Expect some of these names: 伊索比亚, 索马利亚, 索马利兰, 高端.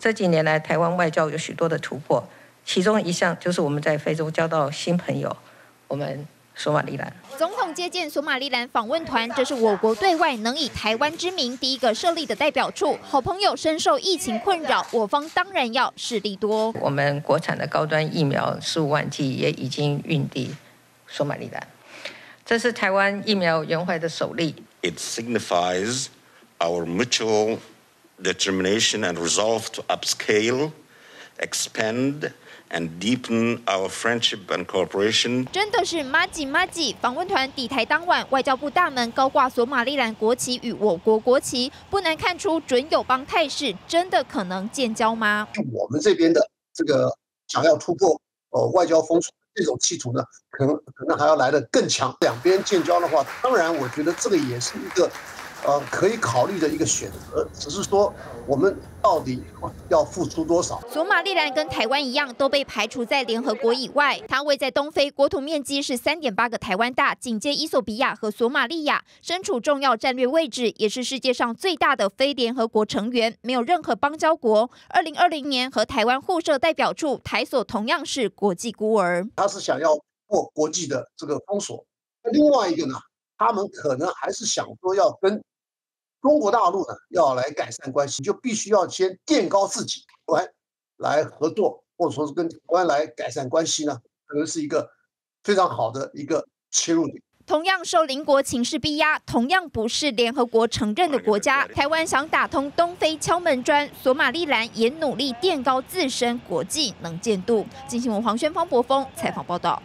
这几年来，台湾外交有许多的突破，其中一项就是我们在非洲交到新朋友，我们索马利兰。总统接见索马利兰访问团，这是我国对外能以台湾之名第一个设立的代表处。好朋友深受疫情困扰，我方当然要势力多。我们国产的高端疫苗15万剂也已经运抵索马利兰，这是台湾疫苗援外的首例。It signifies our mutual determination and resolve to upscale, expand, and deepen our friendship and cooperation. 真的是马吉。访问团抵台当晚，外交部大门高挂索马利兰国旗与我国国旗，不难看出准友邦态势真的可能建交吗？我们这边的这个想要突破外交封锁这种企图呢，可能还要来得更强。两边建交的话，当然我觉得这个也是一个。可以考虑的一个选择，只是说我们到底要付出多少？索马利兰跟台湾一样，都被排除在联合国以外。它位在东非，国土面积是3.8个台湾大，紧接伊索比亚和索马利亚，身处重要战略位置，也是世界上最大的非联合国成员，没有任何邦交国。2020年和台湾互设代表处，台索同样是国际孤儿。他是想要破国际的这个封锁，另外一个呢，他们可能还是想说要跟。中国大陆呢，要来改善关系，就必须要先垫高自己，来合作，或者说是跟台湾来改善关系呢，可能是一个非常好的一个切入点。同样受邻国情势逼压，同样不是联合国承认的国家，台湾想打通东非敲门砖，索马利兰也努力垫高自身国际能见度。进行文黄轩、方博峰采访报道。